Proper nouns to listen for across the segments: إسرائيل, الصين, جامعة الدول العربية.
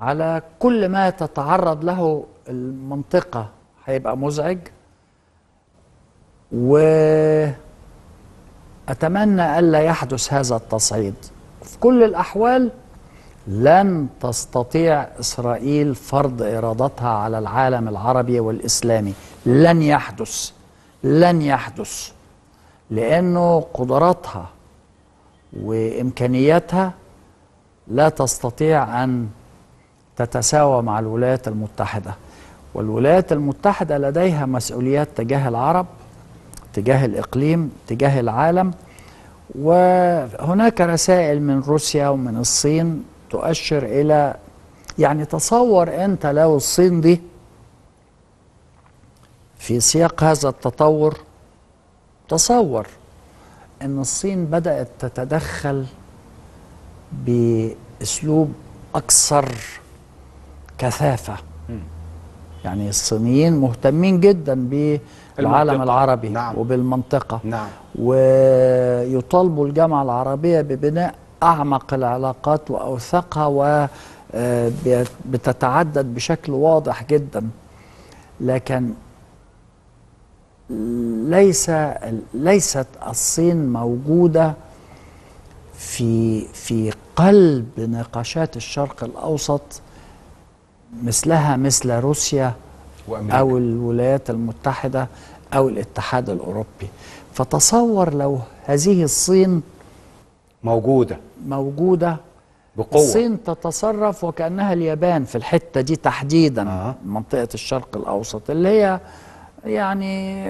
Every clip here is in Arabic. على كل ما تتعرض له المنطقة هيبقى مزعج. وأتمنى ألا يحدث هذا التصعيد. في كل الأحوال لن تستطيع إسرائيل فرض إرادتها على العالم العربي والإسلامي، لن يحدث، لن يحدث، لأنه قدراتها وإمكانياتها لا تستطيع أن تتساوى مع الولايات المتحدة، والولايات المتحدة لديها مسؤوليات تجاه العرب، تجاه الإقليم، تجاه العالم. وهناك رسائل من روسيا ومن الصين تؤشر إلى، يعني تصور أنت لو الصين دي في سياق هذا التطور، تصور أن الصين بدأت تتدخل بأسلوب أكثر كثافة. يعني الصينيين مهتمين جدا بالعالم العربي، نعم، وبالمنطقة، نعم، ويطالبوا الجامعة العربية ببناء أعمق العلاقات وأوثقها، وبتتعدد بشكل واضح جدا. لكن ليست الصين موجودة في قلب نقاشات الشرق الأوسط مثلها مثل روسيا وأمريكا أو الولايات المتحدة أو الاتحاد الأوروبي. فتصور لو هذه الصين موجودة بقوة، الصين تتصرف وكأنها اليابان في الحتة دي تحديدا، منطقة الشرق الأوسط اللي هي يعني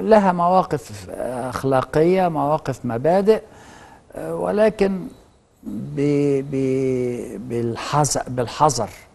لها مواقف أخلاقية، مواقف، مبادئ، ولكن بالحذر